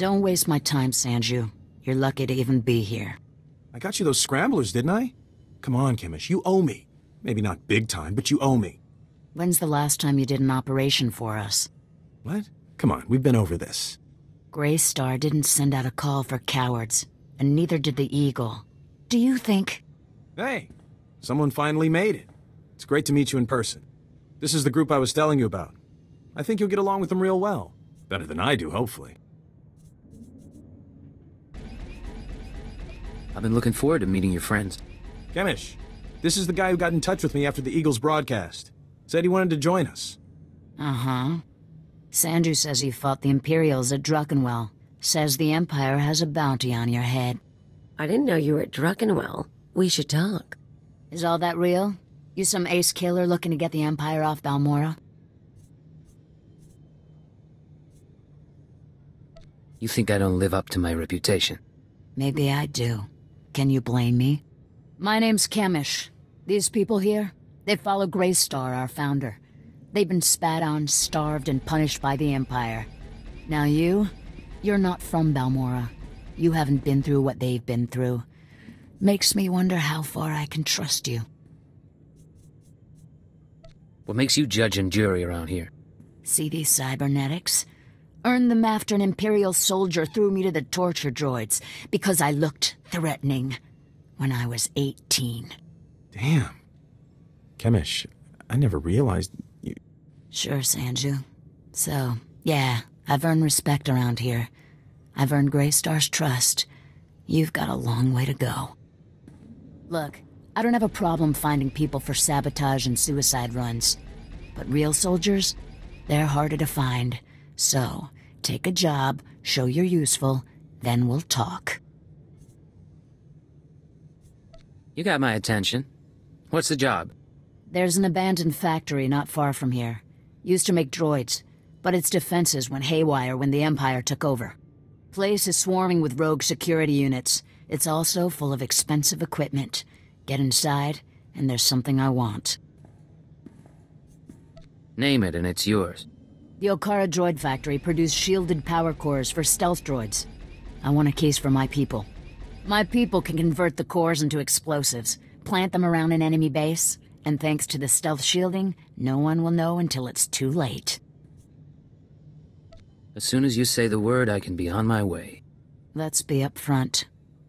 Don't waste my time, Sanju. You're lucky to even be here. I got you those scramblers, didn't I? Come on, Chemish, you owe me. Maybe not big time, but you owe me. When's the last time you did an operation for us? What? Come on, we've been over this. Gray Star didn't send out a call for cowards, and neither did the Eagle. Do you think... Hey, someone finally made it. It's great to meet you in person. This is the group I was telling you about. I think you'll get along with them real well. Better than I do, hopefully. I've been looking forward to meeting your friends. Chemish, this is the guy who got in touch with me after the Eagles broadcast. Said he wanted to join us. Uh-huh. Sanju says you fought the Imperials at Druckenwell. Says the Empire has a bounty on your head. I didn't know you were at Druckenwell. We should talk. Is all that real? You some ace killer looking to get the Empire off Balmorra? You think I don't live up to my reputation? Maybe I do. Can you blame me? My name's Chemish. These people here, they follow Gray Star, our founder. They've been spat on, starved, and punished by the Empire. Now you're not from Balmorra. You haven't been through what they've been through. Makes me wonder how far I can trust you. What makes you judge and jury around here? See these cybernetics? Earned them after an Imperial soldier threw me to the torture droids because I looked threatening when I was 18. Damn. Chemish, I never realized you... Sure, Sanju. So, yeah, I've earned respect around here. I've earned Gray Star's trust. You've got a long way to go. Look, I don't have a problem finding people for sabotage and suicide runs. But real soldiers, they're harder to find. So, take a job, show you're useful, then we'll talk. You got my attention. What's the job? There's an abandoned factory not far from here. Used to make droids, but its defenses went haywire when the Empire took over. Place is swarming with rogue security units. It's also full of expensive equipment. Get inside, and there's something I want. Name it, and it's yours. The Okara Droid Factory produced shielded power cores for stealth droids. I want a case for my people. My people can convert the cores into explosives, plant them around an enemy base, and thanks to the stealth shielding, no one will know until it's too late. As soon as you say the word, I can be on my way. Let's be up front.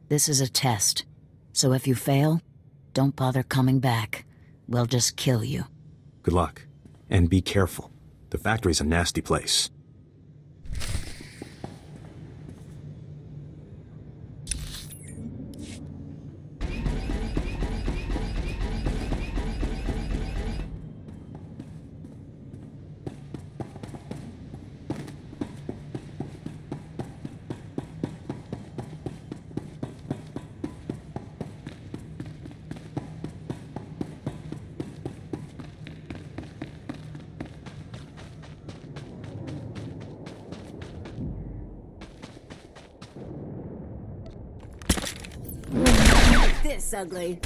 This is a test. So if you fail, don't bother coming back. We'll just kill you. Good luck, and be careful. The factory's a nasty place. This ugly.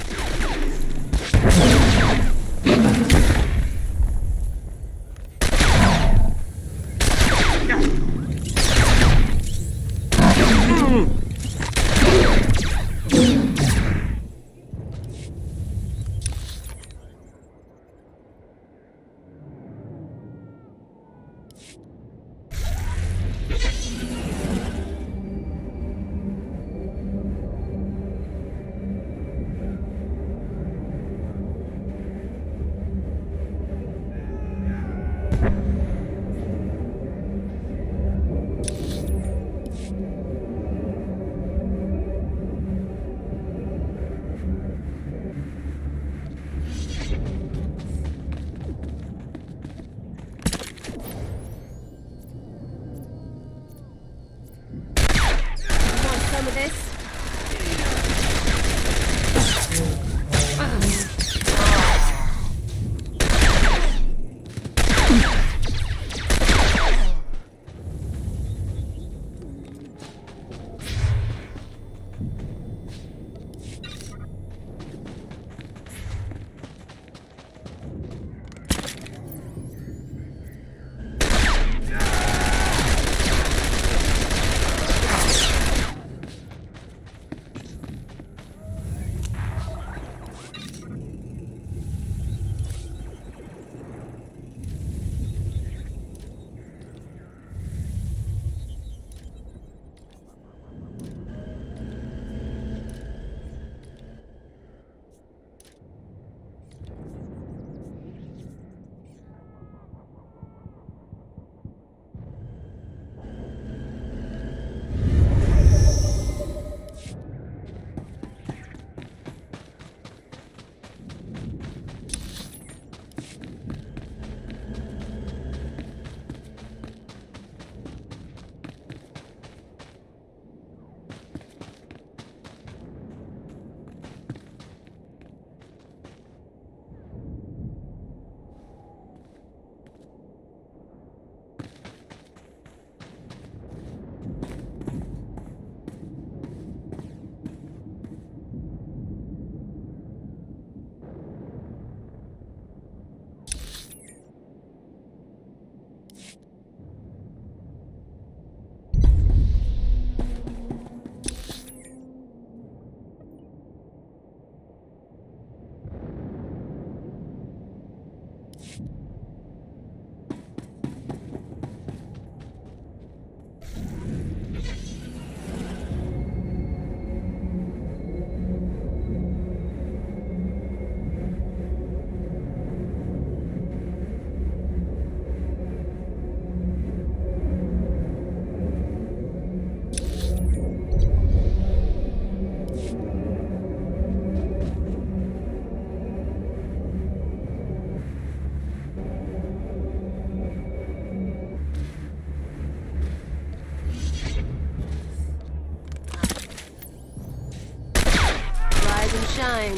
shine.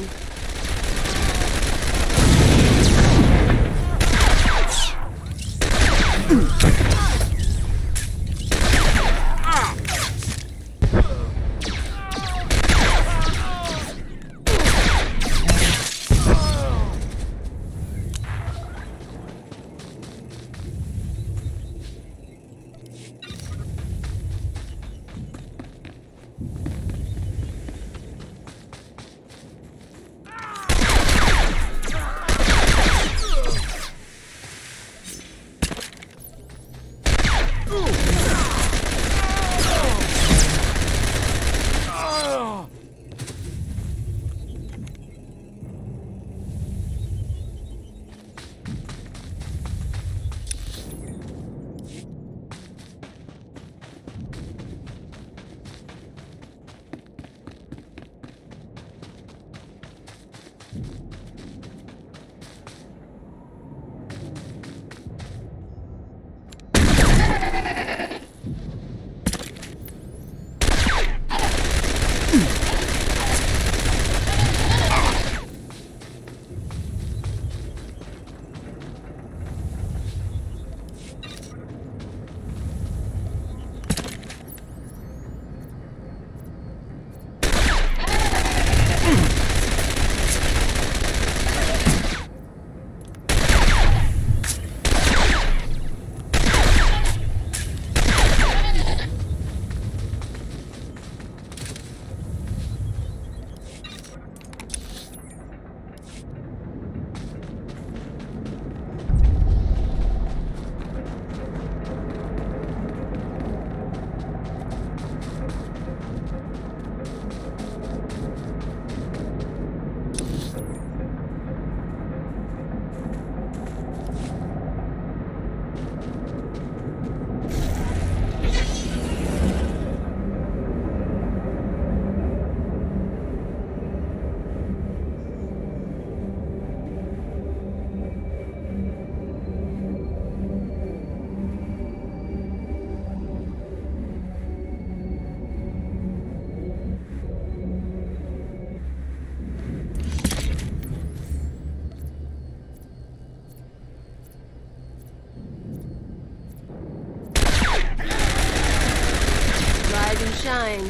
Shine.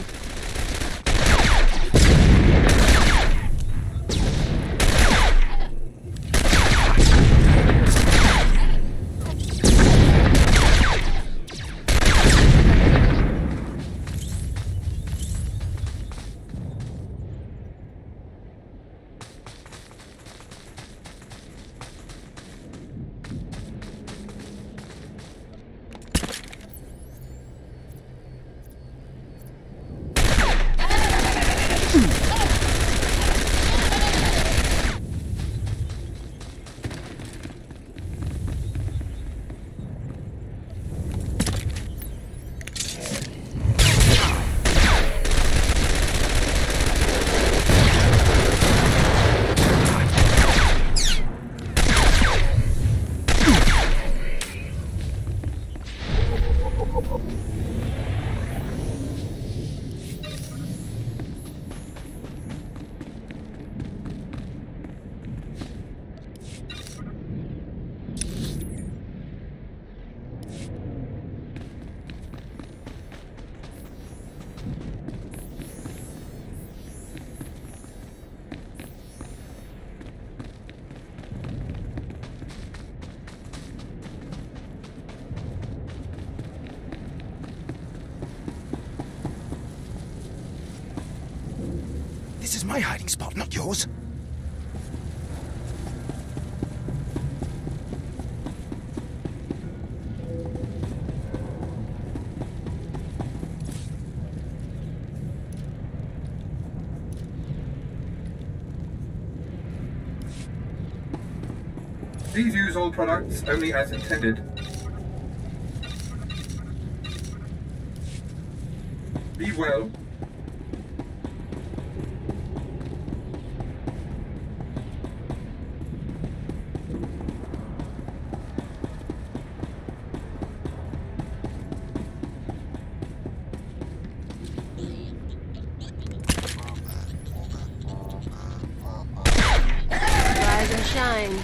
My hiding spot, not yours. Please use all products only as intended. Be well. shine.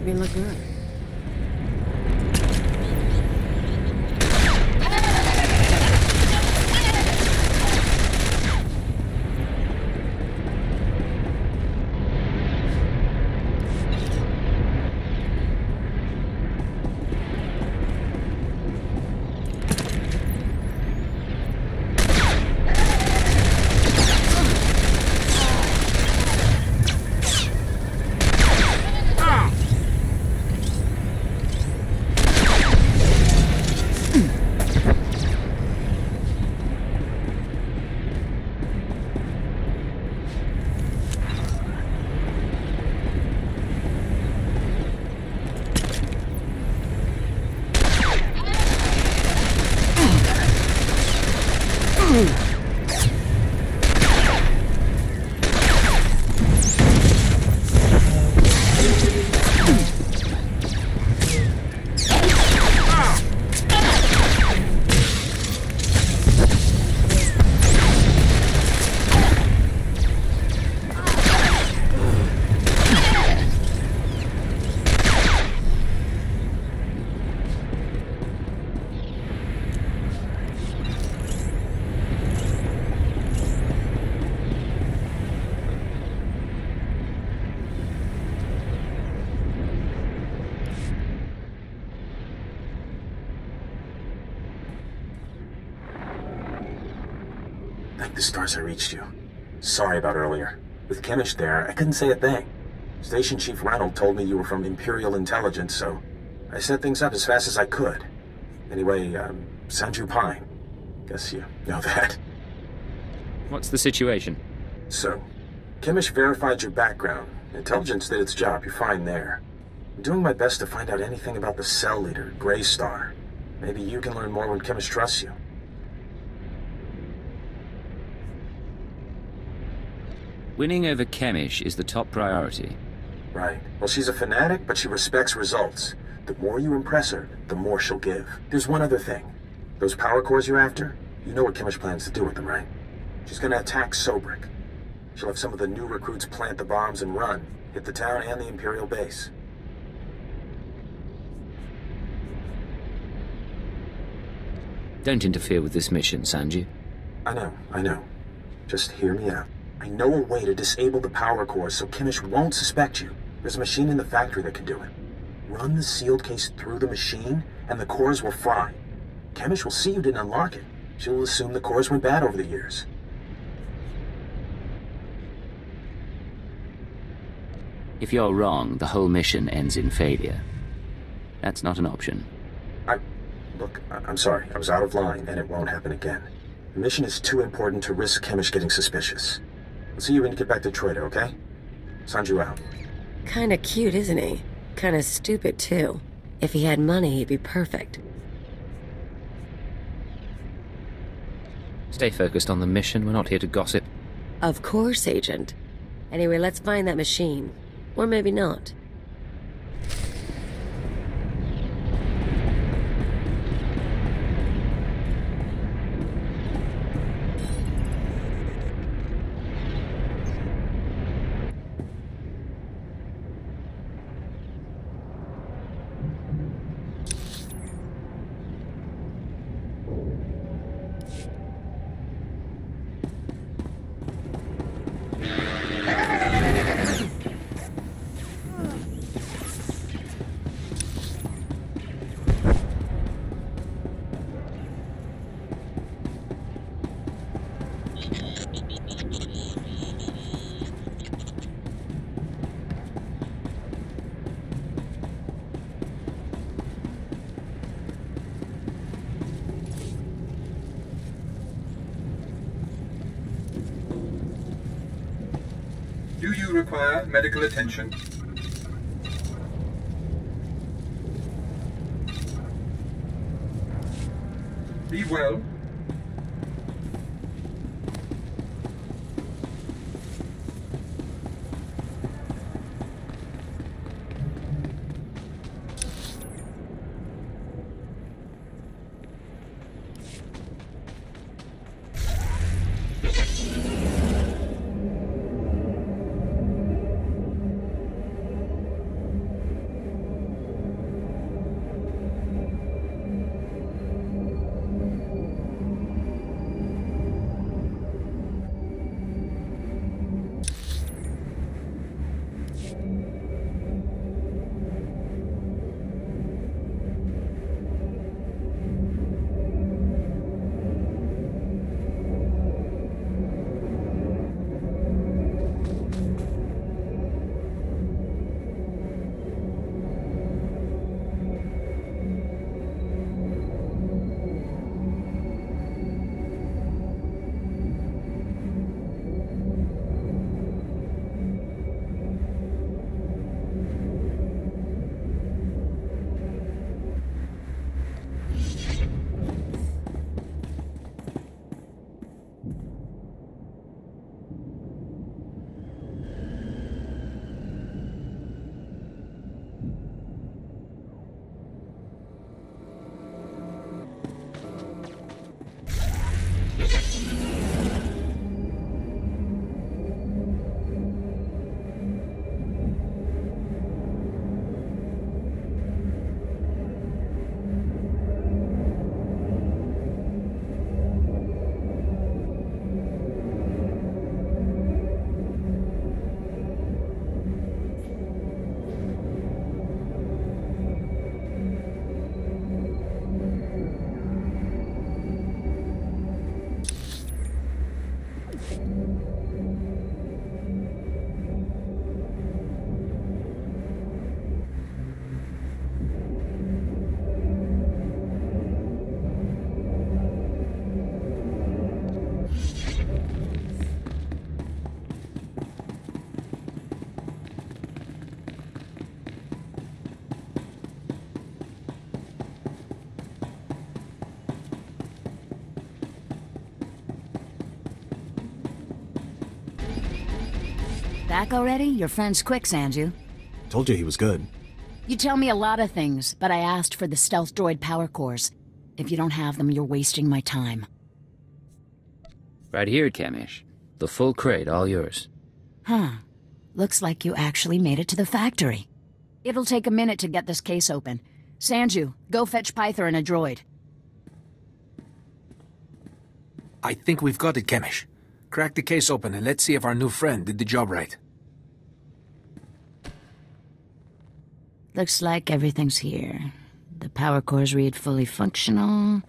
make me look good. The stars I reached you. Sorry about earlier. With Chemish there, I couldn't say a thing. Station Chief Ronald told me you were from Imperial Intelligence, so I set things up as fast as I could. Anyway, Sanju Pine. Guess you know that. What's the situation? So, Chemish verified your background. Intelligence did its job, you're fine there. I'm doing my best to find out anything about the cell leader, Gray Star. Maybe you can learn more when Chemish trusts you. Winning over Chemish is the top priority. Right. Well, she's a fanatic, but she respects results. The more you impress her, the more she'll give. There's one other thing. Those power cores you're after, you know what Chemish plans to do with them, right? She's gonna attack Sobrik. She'll have some of the new recruits plant the bombs and run, hit the town and the Imperial base. Don't interfere with this mission, Sanju. I know. Just hear me out. I know a way to disable the power cores so Chemish won't suspect you. There's a machine in the factory that can do it. Run the sealed case through the machine, and the cores will fry. Chemish will see you didn't unlock it. She'll assume the cores went bad over the years. If you're wrong, the whole mission ends in failure. That's not an option. Look, I'm sorry. I was out of line, and it won't happen again. The mission is too important to risk Chemish getting suspicious. I'll see you when you get back to Troida, okay? Sanju out. Kinda cute, isn't he? Kinda stupid, too. If he had money, he'd be perfect. Stay focused on the mission. We're not here to gossip. Of course, Agent. Anyway, let's find that machine. Or maybe not. Do you require medical attention? Be well. Back already? Your friend's quick, Sanju. Told you he was good. You tell me a lot of things, but I asked for the stealth droid power cores. If you don't have them, you're wasting my time. Right here, Chemish. The full crate, all yours. Huh. Looks like you actually made it to the factory. It'll take a minute to get this case open. Sanju, go fetch Python and a droid. I think we've got it, Chemish. Crack the case open and let's see if our new friend did the job right. Looks like everything's here. The power cores read fully functional.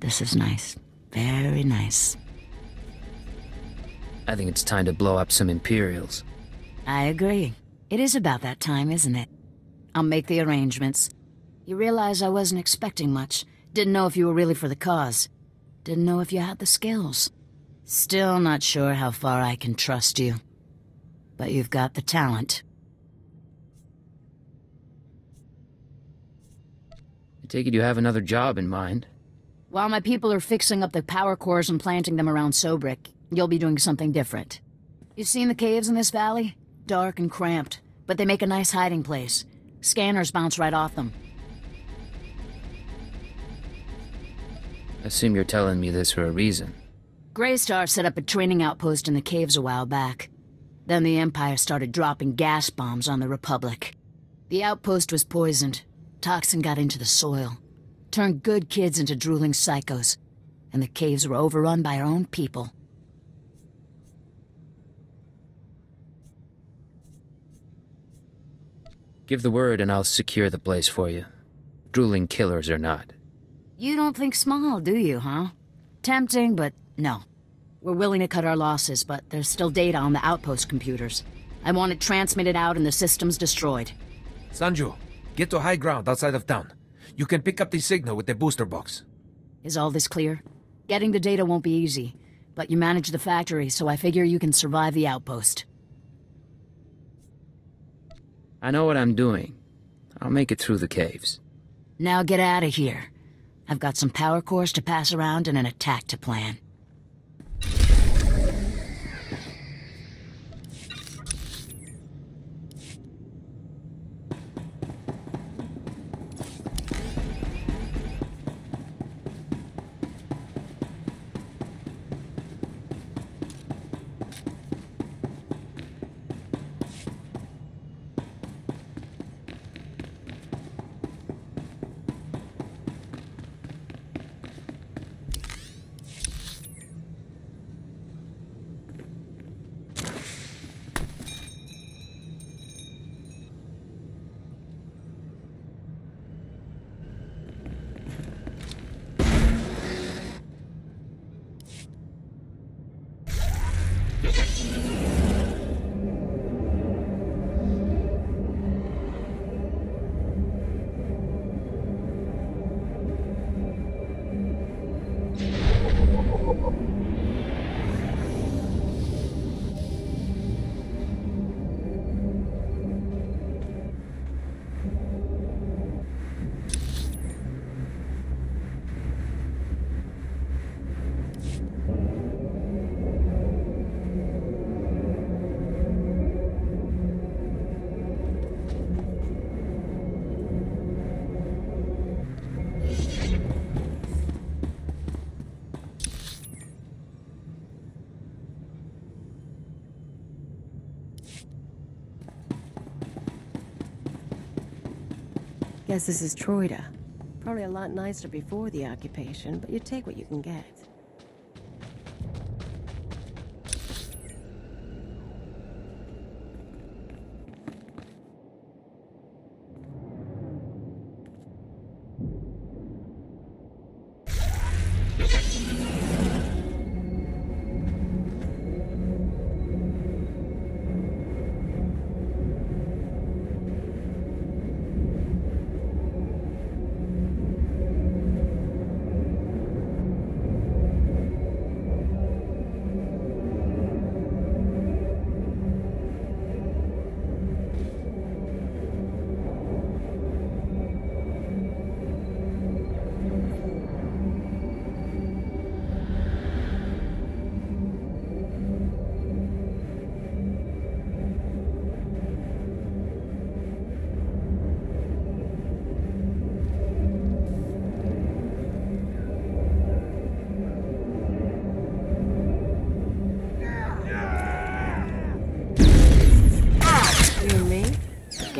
This is nice. Very nice. I think it's time to blow up some Imperials. I agree. It is about that time, isn't it? I'll make the arrangements. You realize I wasn't expecting much. Didn't know if you were really for the cause. Didn't know if you had the skills. Still not sure how far I can trust you. But you've got the talent. I take it you have another job in mind. While my people are fixing up the power cores and planting them around Sobrik, you'll be doing something different. You've seen the caves in this valley? Dark and cramped, but they make a nice hiding place. Scanners bounce right off them. I assume you're telling me this for a reason. Gray Star set up a training outpost in the caves a while back. Then the Empire started dropping gas bombs on the Republic. The outpost was poisoned. Toxin got into the soil. Turned good kids into drooling psychos. And the caves were overrun by our own people. Give the word and I'll secure the place for you. Drooling killers or not. You don't think small, do you, huh? Tempting, but no. We're willing to cut our losses, but there's still data on the outpost computers. I want it transmitted out and the systems destroyed. Sanju, get to high ground outside of town. You can pick up the signal with the booster box. Is all this clear? Getting the data won't be easy, but you manage the factory, so I figure you can survive the outpost. I know what I'm doing. I'll make it through the caves. Now get out of here. I've got some power cores to pass around and an attack to plan. Guess this is Troida. Probably a lot nicer before the occupation, but you take what you can get.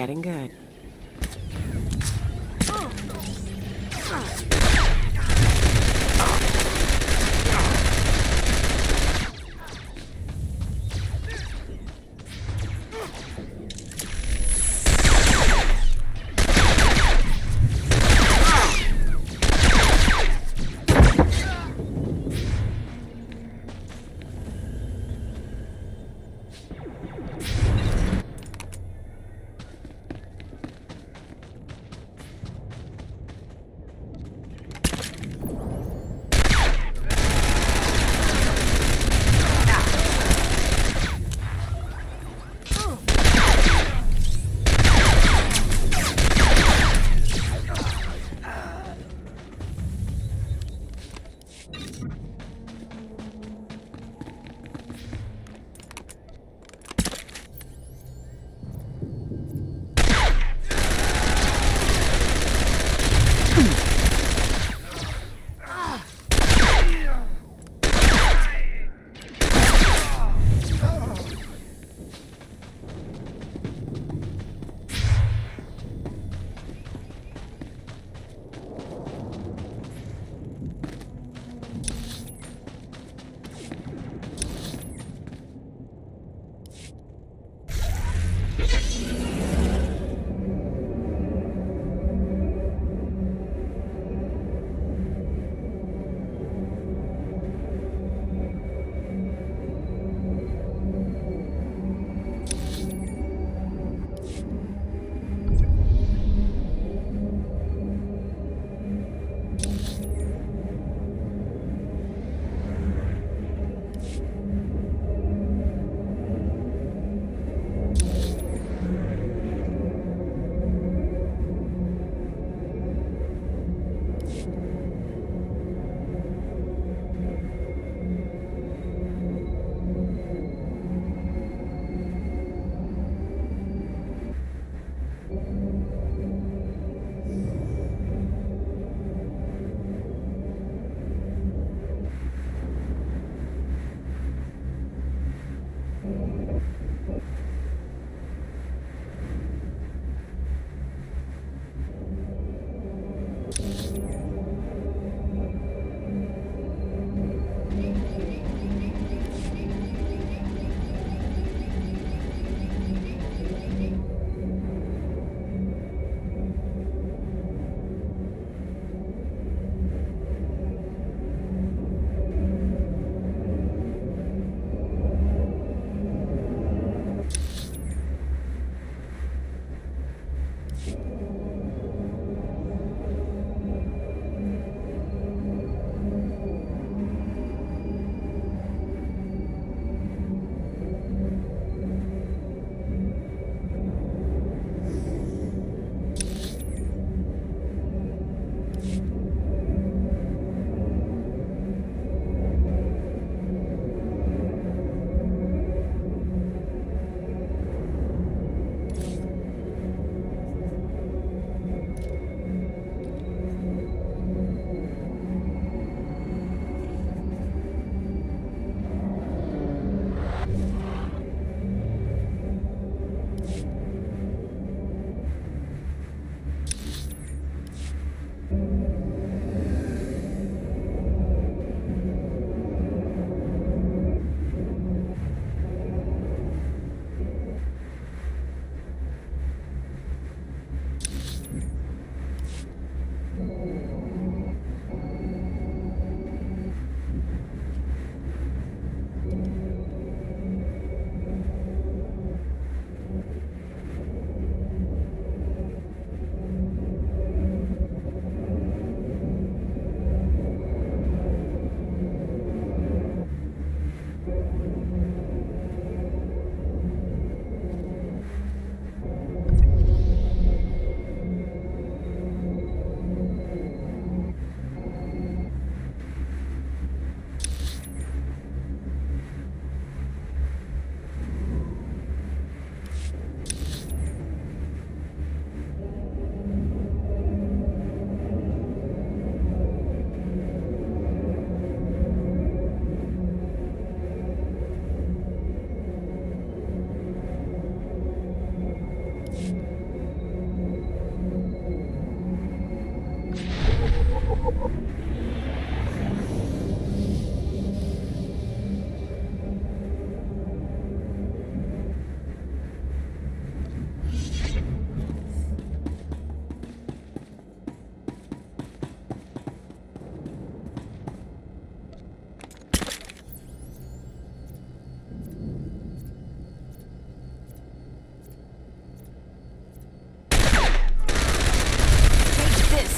getting good.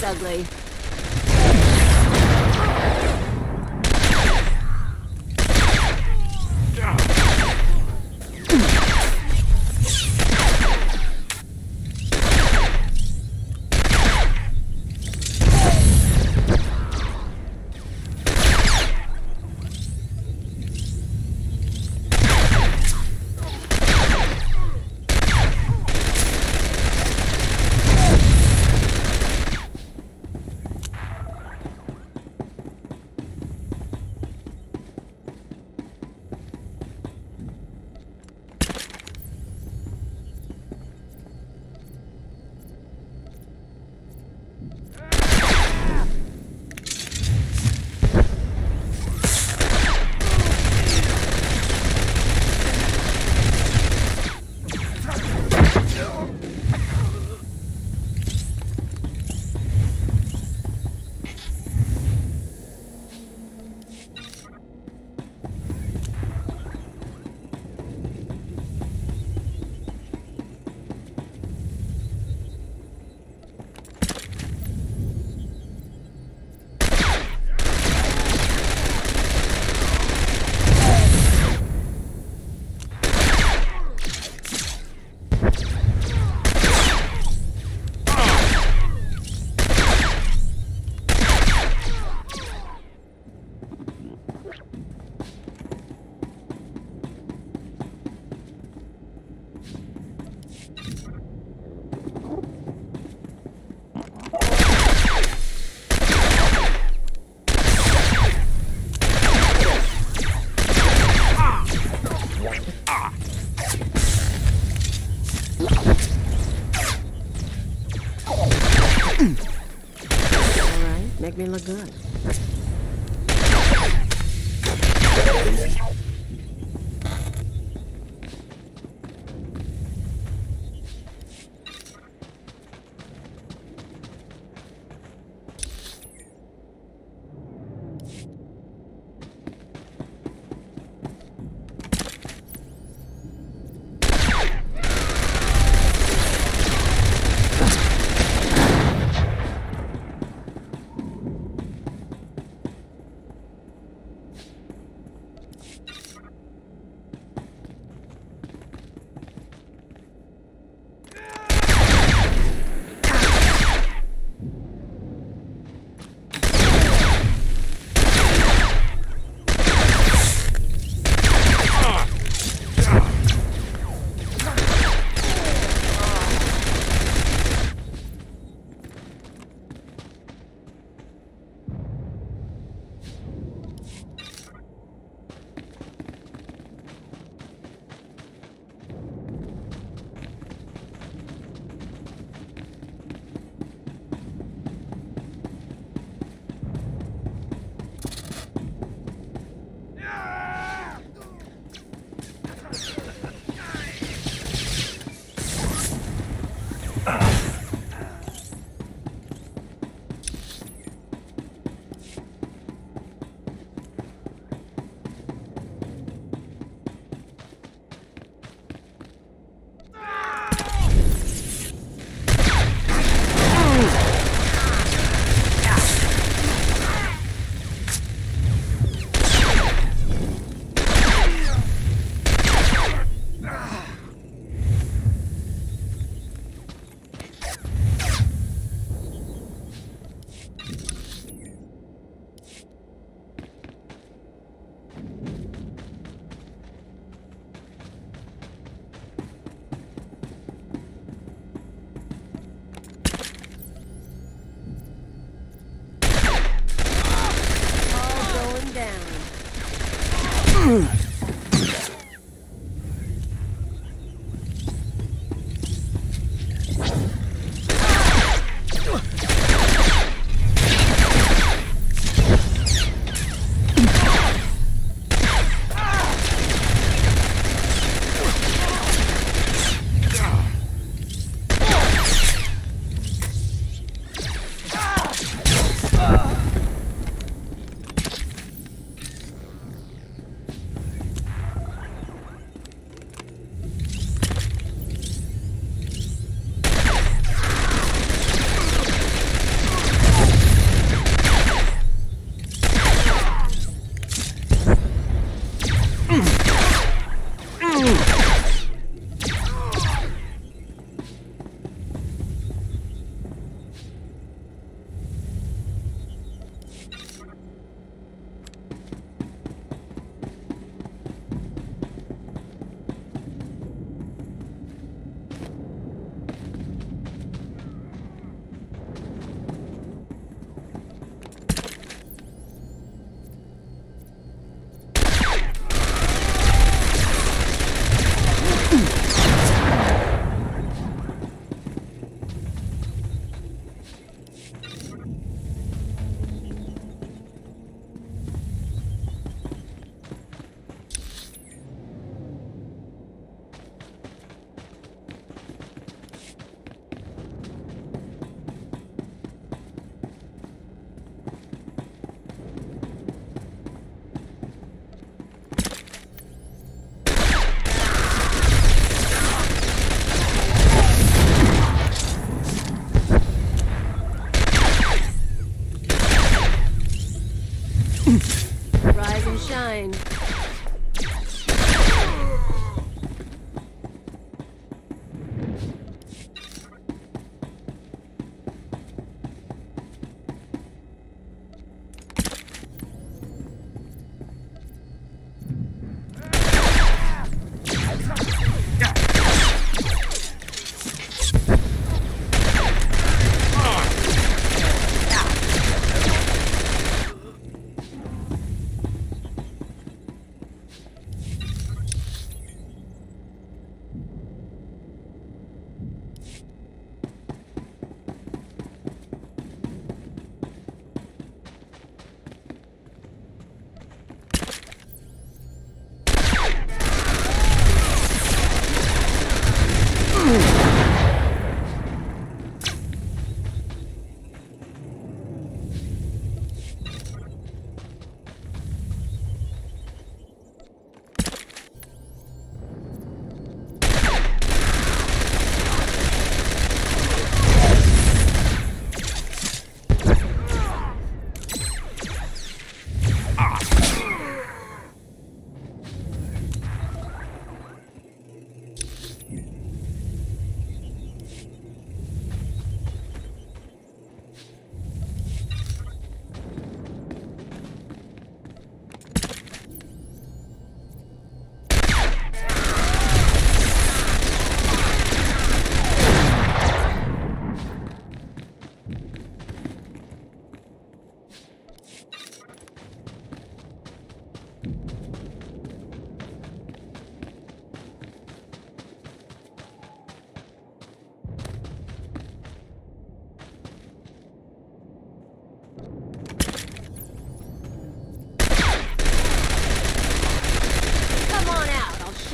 ugly. They look good.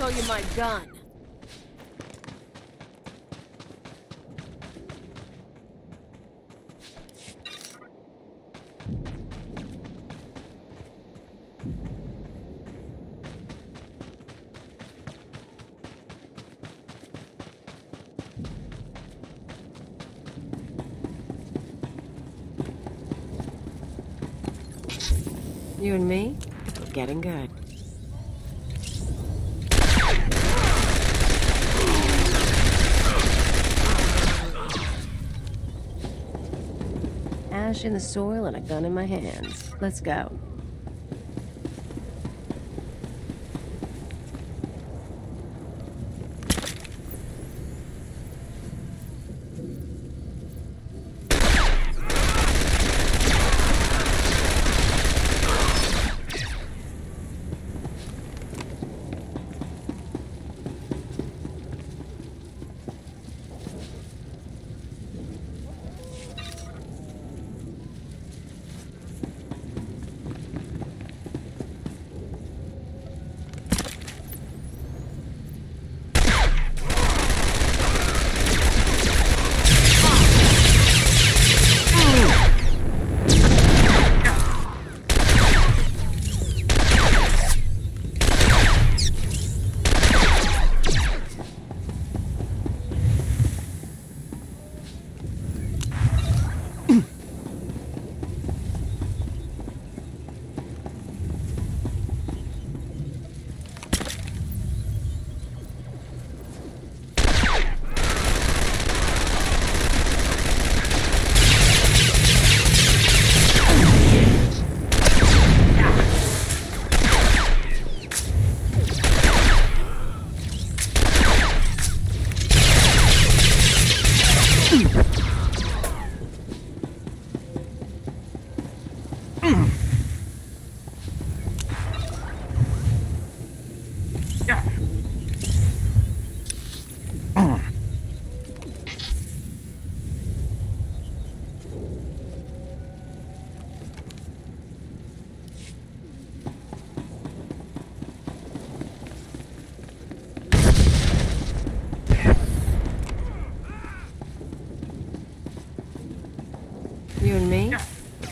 show you my gun. You and me, we're getting good. Ash in the soil and a gun in my hands. Let's go.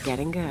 Getting good.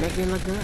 That didn't look good.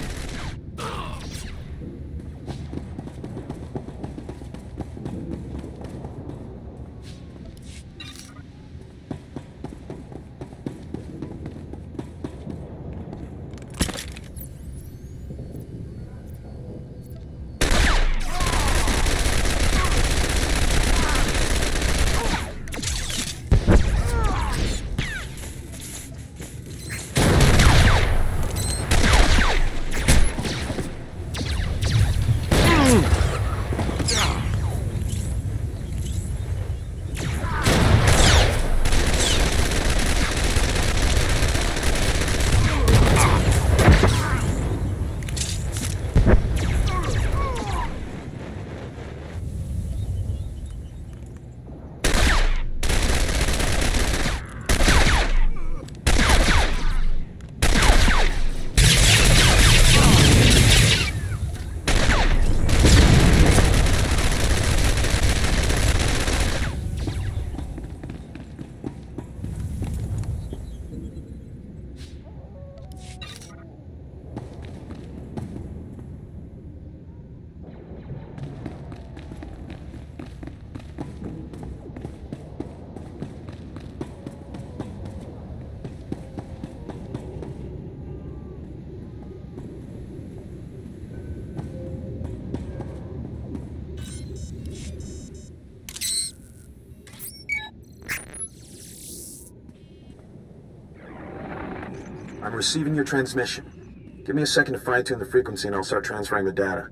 I'm receiving your transmission. Give me a second to fine-tune the frequency and I'll start transferring the data.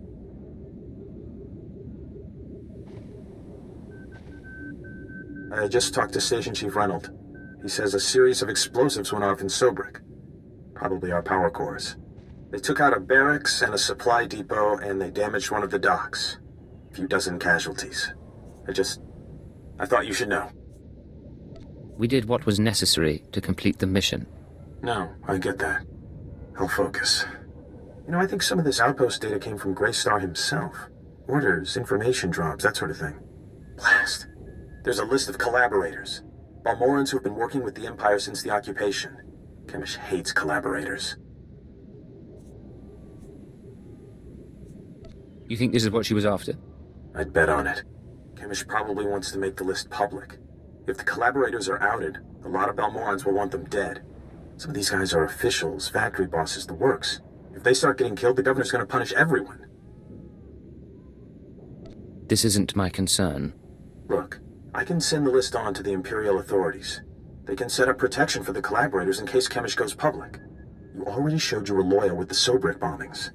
I just talked to Station Chief Reynold. He says a series of explosives went off in Sobrik. Probably our power cores. They took out a barracks and a supply depot, and they damaged one of the docks. A few dozen casualties. I thought you should know. We did what was necessary to complete the mission. No, I get that. I'll focus. You know, I think some of this outpost data came from Gray Star himself. Orders, information drops, that sort of thing. Blast. There's a list of collaborators. Balmorrans who have been working with the Empire since the occupation. Chemish hates collaborators. You think this is what she was after? I'd bet on it. Chemish probably wants to make the list public. If the collaborators are outed, a lot of Balmorrans will want them dead. Some of these guys are officials, factory bosses, the works. If they start getting killed, the governor's going to punish everyone. This isn't my concern. Look, I can send the list on to the Imperial authorities. They can set up protection for the collaborators in case Chemish goes public. You already showed you were loyal with the Sobrik bombings.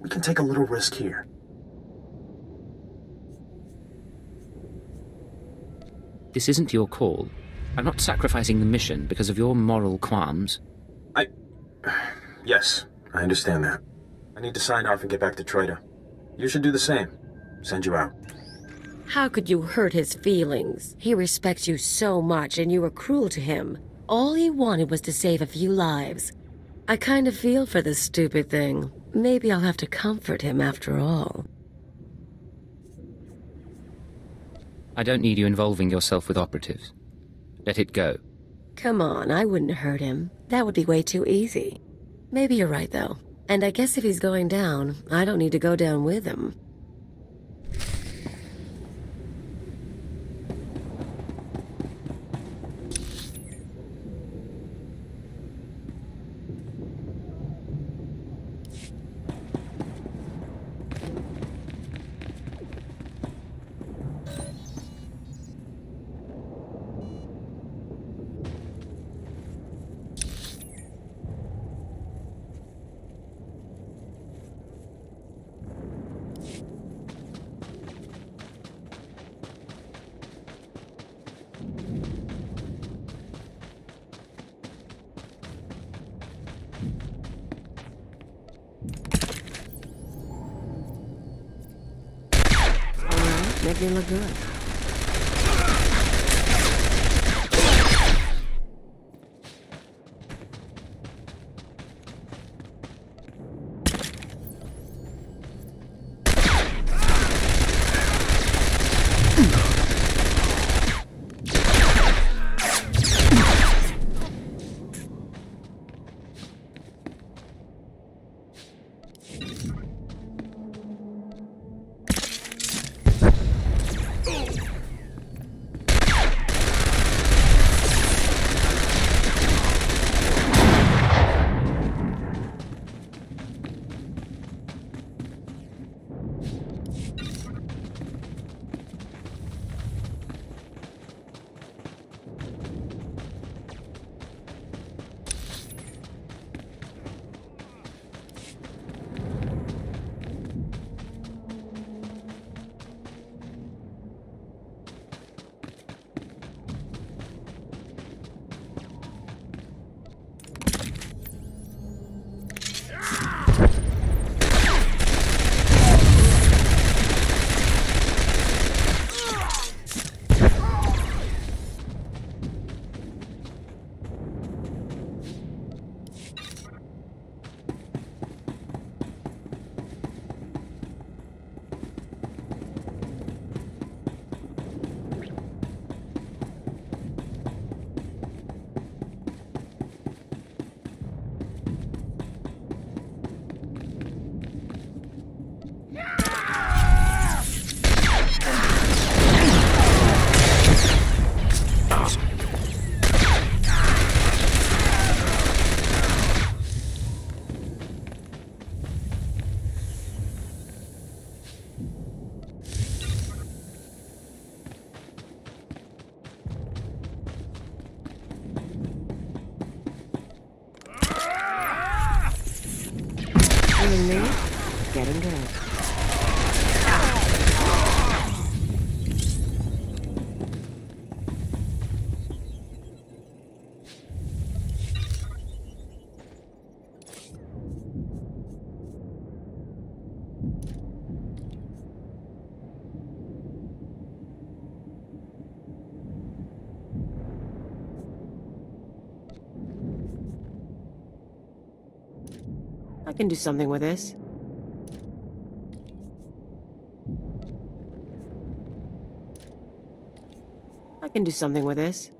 We can take a little risk here. This isn't your call. I'm not sacrificing the mission because of your moral qualms. Yes, I understand that. I need to sign off and get back to Troida. You should do the same. Send you out. How could you hurt his feelings? He respects you so much, and you were cruel to him. All he wanted was to save a few lives. I kind of feel for this stupid thing. Maybe I'll have to comfort him after all. I don't need you involving yourself with operatives. Let it go. Come on, I wouldn't hurt him. That would be way too easy. Maybe you're right, though. And I guess if he's going down, I don't need to go down with him. That didn't look good. getting me, getting good. I can do something with this. I can do something with this.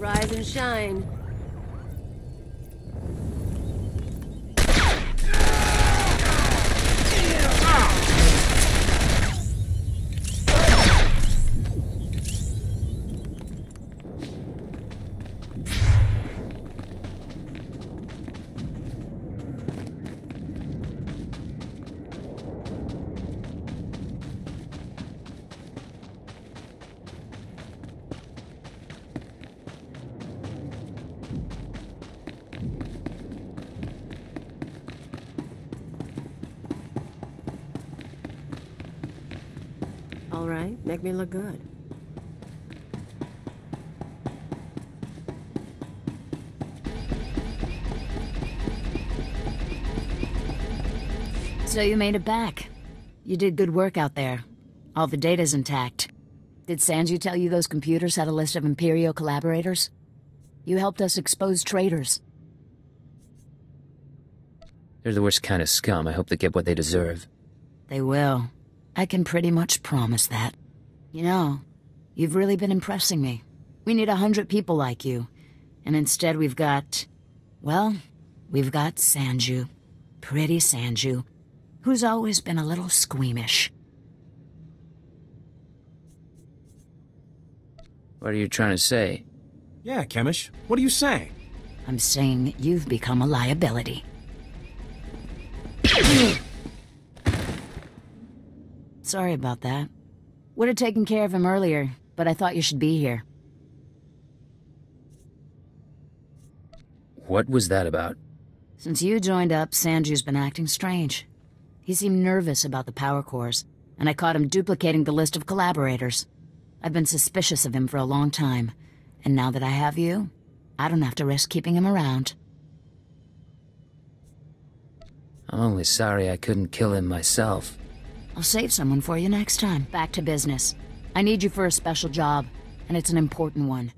Rise and shine. All right, make me look good. So you made it back. You did good work out there. All the data's intact. Did Sanju tell you those computers had a list of Imperial collaborators? You helped us expose traitors. They're the worst kind of scum. I hope they get what they deserve. They will. I can pretty much promise that. You know, you've really been impressing me. We need 100 people like you. And instead we've got... well, we've got Sanju. Pretty Sanju. Who's always been a little squeamish. What are you trying to say? Yeah, Chemish. What are you saying? I'm saying you've become a liability. Sorry about that. Would have taken care of him earlier, but I thought you should be here. What was that about? Since you joined up, Sanju's been acting strange. He seemed nervous about the power cores, and I caught him duplicating the list of collaborators. I've been suspicious of him for a long time, and now that I have you, I don't have to risk keeping him around. I'm only sorry I couldn't kill him myself. I'll save someone for you next time. Back to business. I need you for a special job, and it's an important one.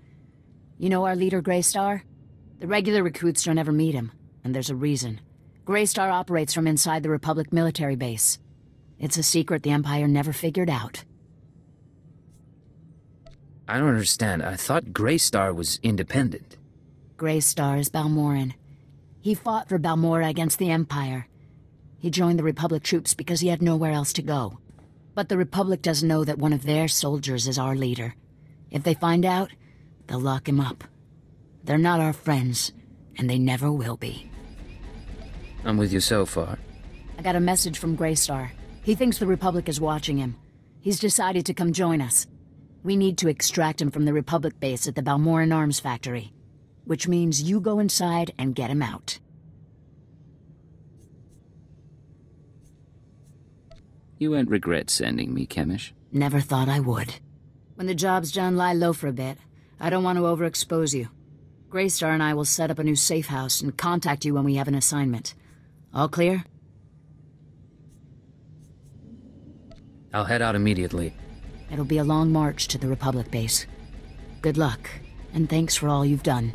You know our leader, Gray Star? The regular recruits don't ever meet him, and there's a reason. Gray Star operates from inside the Republic military base. It's a secret the Empire never figured out. I don't understand. I thought Gray Star was independent. Gray Star is Balmorran. He fought for Balmorra against the Empire. He joined the Republic troops because he had nowhere else to go. But the Republic doesn't know that one of their soldiers is our leader. If they find out, they'll lock him up. They're not our friends, and they never will be. I'm with you so far. I got a message from Gray Star. He thinks the Republic is watching him. He's decided to come join us. We need to extract him from the Republic base at the Balmorran Arms Factory. Which means you go inside and get him out. You won't regret sending me, Chemish. Never thought I would. When the job's done, lie low for a bit. I don't want to overexpose you. Gray Star and I will set up a new safe house and contact you when we have an assignment. All clear? I'll head out immediately. It'll be a long march to the Republic base. Good luck, and thanks for all you've done.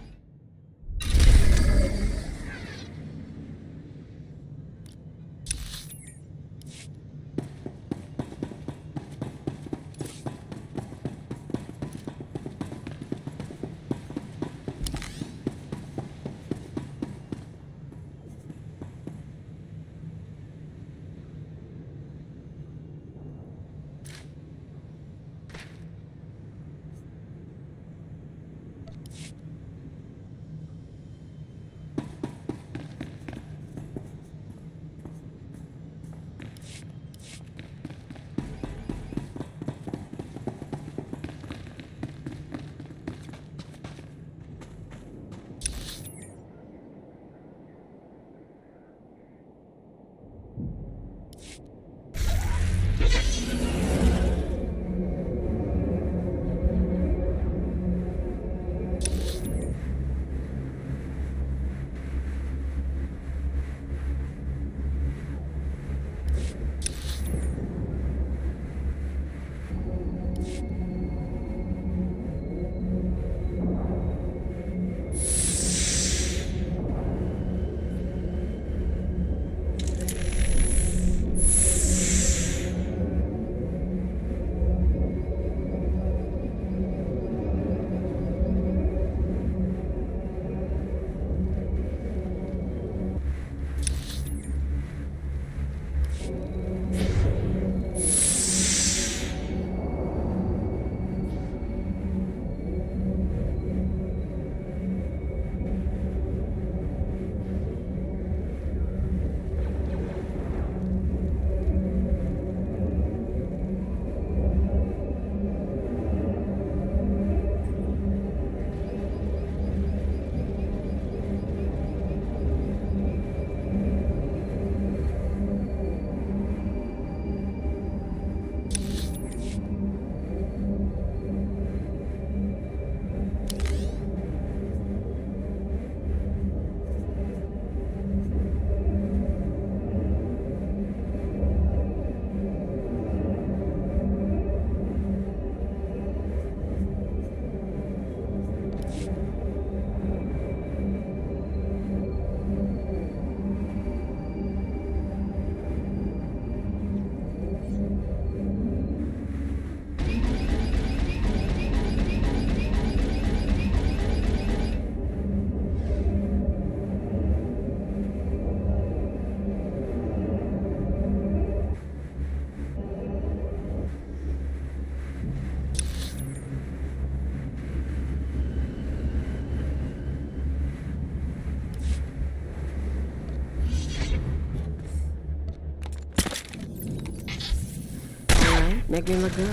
Make me look good.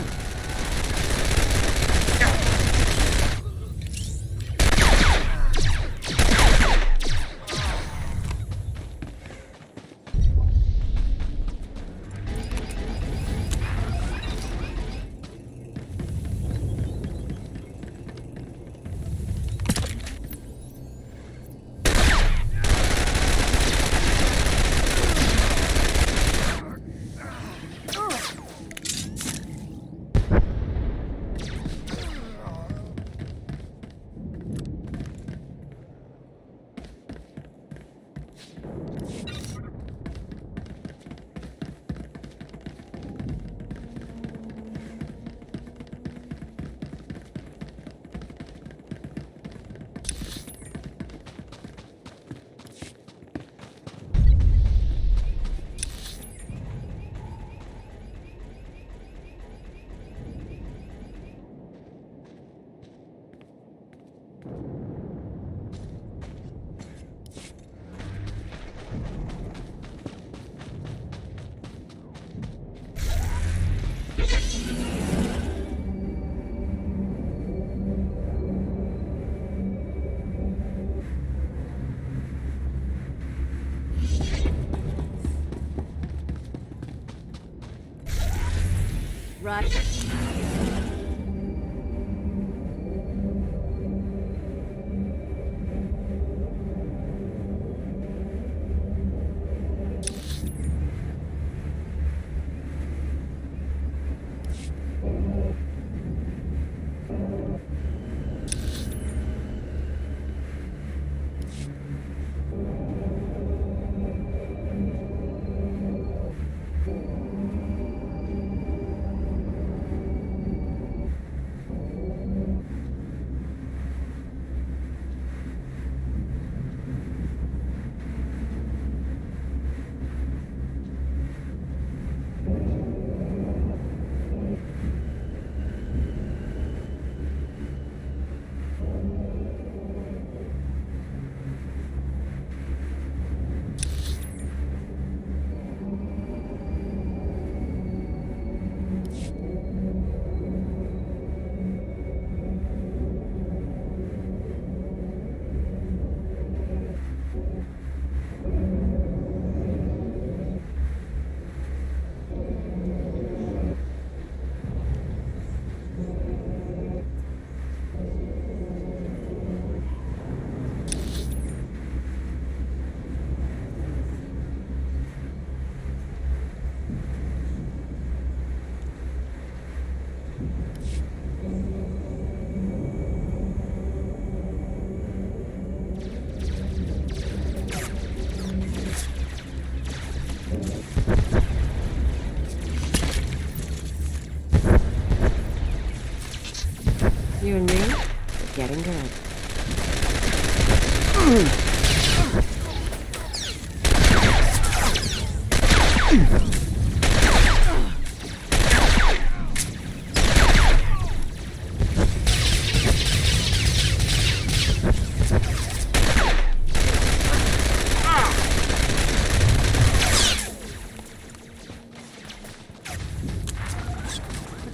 You and me, we're getting good.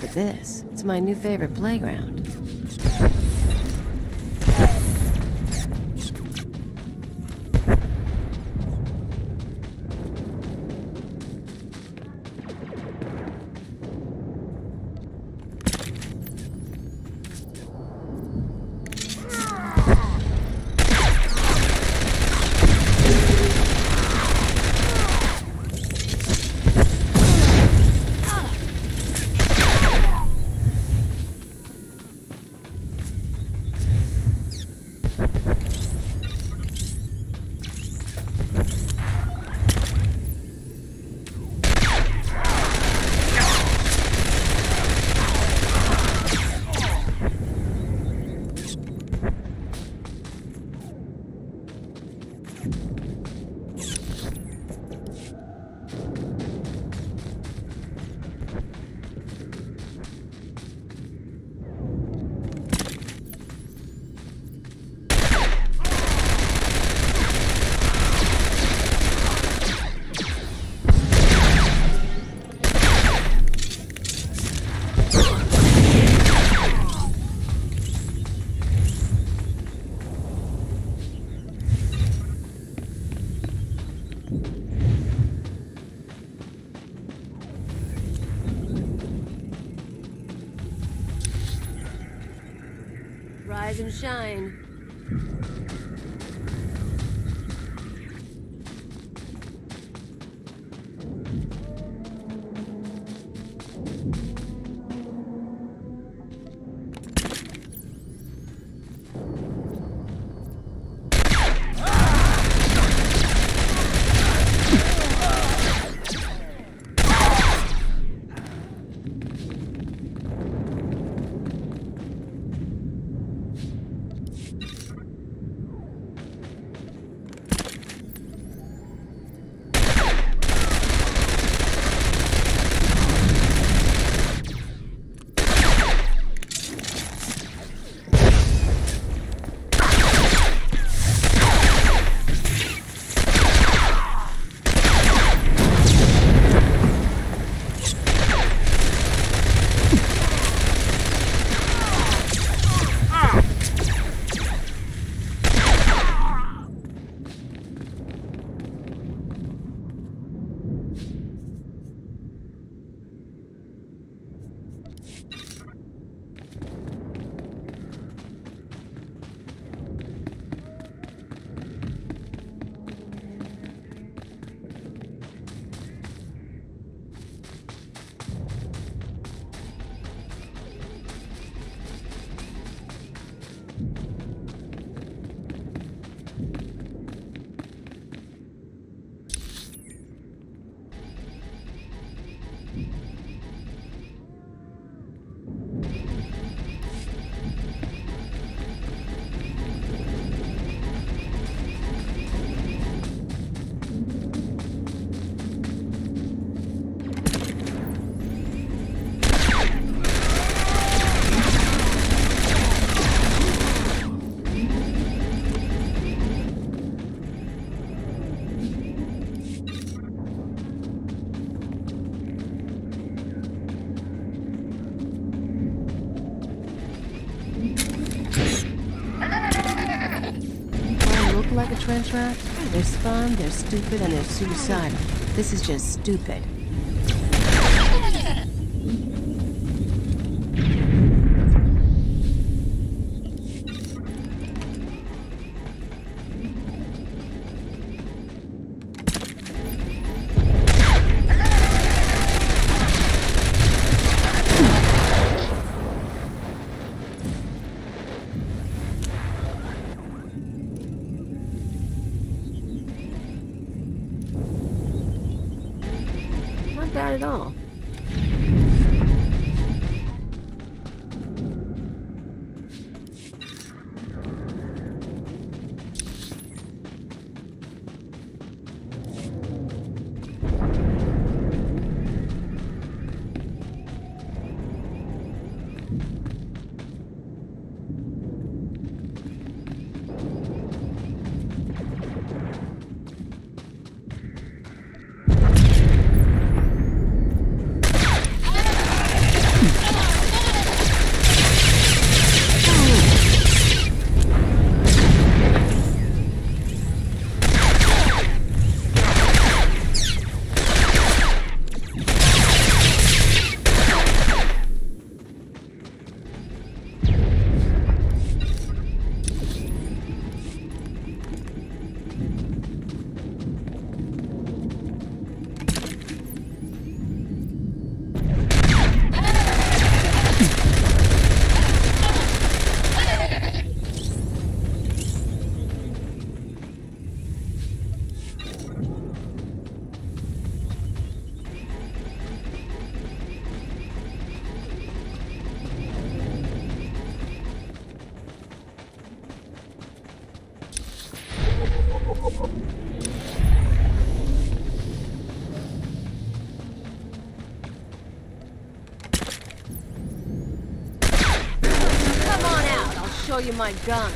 Look at this. It's my new favorite playground. Rise and shine. Transract? They're spun, they're stupid, and they're suicidal. This is just stupid. You my gun.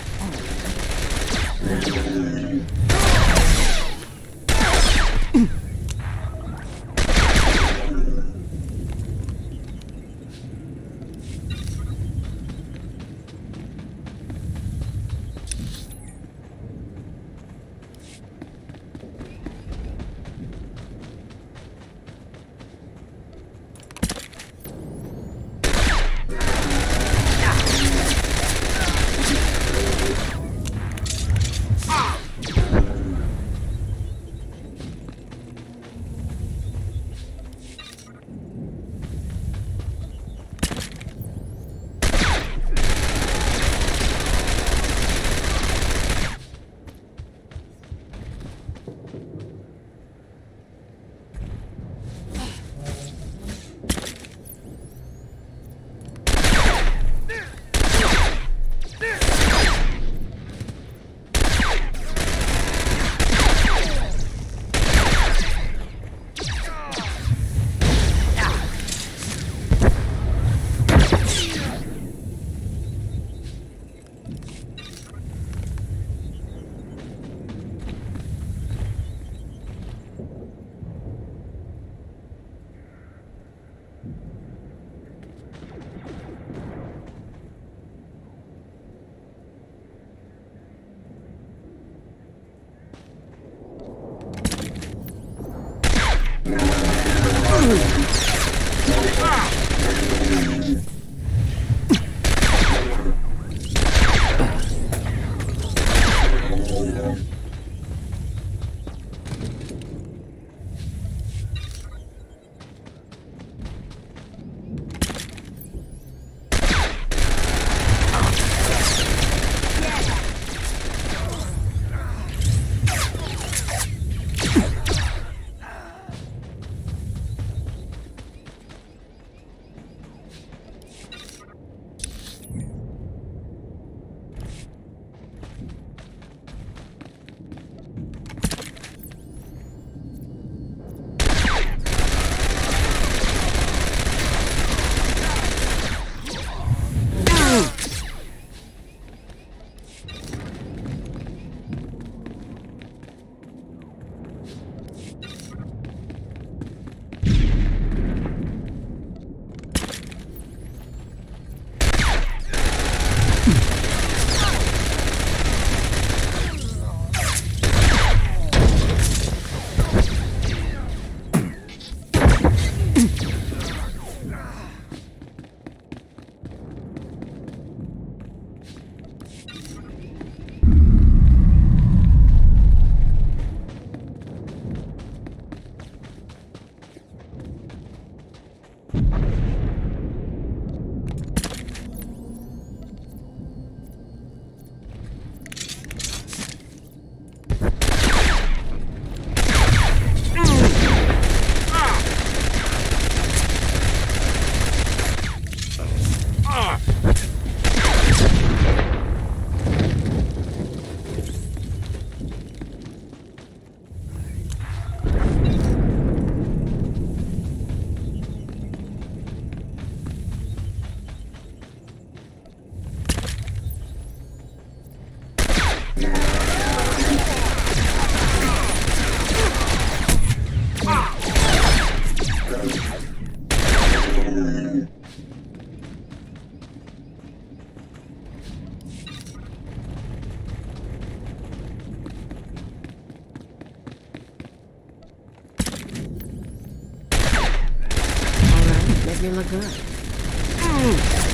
good.